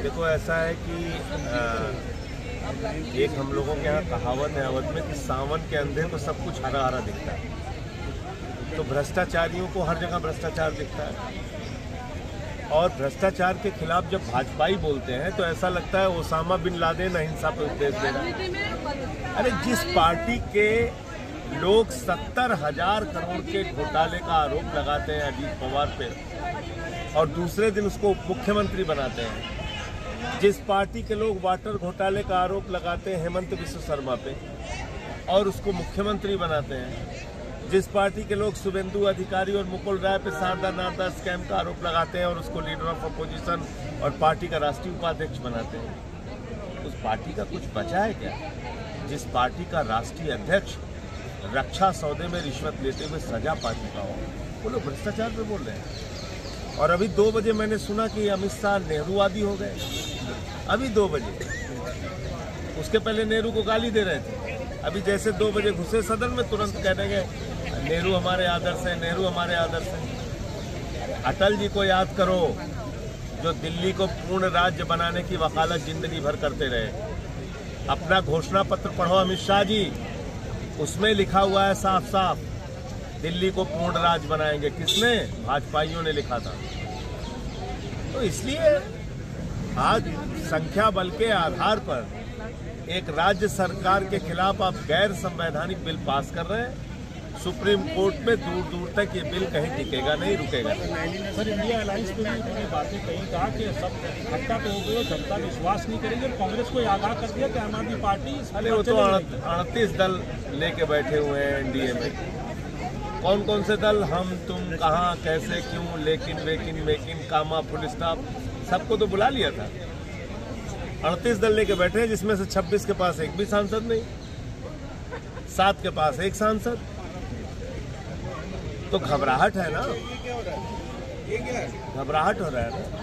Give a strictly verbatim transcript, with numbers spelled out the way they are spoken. देखो ऐसा है कि एक हम लोगों के यहाँ कहावत है अवध में कि सावन के अंधेर को सब कुछ हरा हरा दिखता है। तो भ्रष्टाचारियों को हर जगह भ्रष्टाचार दिखता है और भ्रष्टाचार के खिलाफ जब भाजपाई बोलते हैं तो ऐसा लगता है ओसामा बिन लादेन अहिंसा पर उपदेश दे रहा। अरे जिस पार्टी के लोग सत्तर हजार करोड़ के घोटाले का आरोप लगाते हैं अजीत पवार पे और दूसरे दिन उसको मुख्यमंत्री बनाते हैं, जिस पार्टी के लोग वाटर घोटाले का आरोप लगाते हैं हेमंत विश्व शर्मा पे और उसको मुख्यमंत्री बनाते हैं, जिस पार्टी के लोग शुभेंदु अधिकारी और मुकुल रॉय पे शारदा नांदास स्कैम का आरोप लगाते हैं और उसको लीडर ऑफ अपोजिशन और पार्टी का राष्ट्रीय उपाध्यक्ष बनाते हैं, उस पार्टी का कुछ बचा है क्या? जिस पार्टी का राष्ट्रीय अध्यक्ष रक्षा सौदे में रिश्वत लेते हुए सजा पा चुका हो, वो लोग भ्रष्टाचार पे बोल रहे हैं। और अभी दो बजे मैंने सुना कि अमित शाह नेहरूवादी हो गए, अभी दो बजे उसके पहले नेहरू को गाली दे रहे थे, अभी जैसे दो बजे घुसे सदन में तुरंत कहने गए नेहरू हमारे आदर्श हैं, नेहरू हमारे आदर्श हैं। अटल जी को याद करो जो दिल्ली को पूर्ण राज्य बनाने की वकालत जिंदगी भर करते रहे। अपना घोषणा पत्र पढ़ो अमित शाह जी, उसमें लिखा हुआ है साफ साफ दिल्ली को पूर्ण राज्य बनाएंगे। किसने? भाजपाइयों ने लिखा था। तो इसलिए आज संख्या बल के आधार पर एक राज्य सरकार के खिलाफ आप गैर संवैधानिक बिल पास कर रहे हैं। सुप्रीम कोर्ट में दूर दूर तक ये बिल कहीं टिकेगा नहीं, रुकेगा। सर इंडिया अलायंस पे भी बातें कहीं कहा कि सब हट्टा पे हो गई और जनता विश्वास नहीं करेगी और कांग्रेस को आगाह कर दिया कि आम आदमी पार्टी। अरे वो तो अड़तीस दल लेके बैठे हुए हैं एनडीए में, कौन कौन से दल? हम, तुम, कहाँ, कैसे, क्यों, लेकिन, वेकिन, मेकिन, कामा, फुल स्टॉप, सबको तो बुला लिया था। अड़तीस दल लेके बैठे हैं जिसमें से छब्बीस के पास एक भी सांसद नहीं, सात के पास एक सांसद। तो घबराहट है ना, घबराहट हो रहा है ना।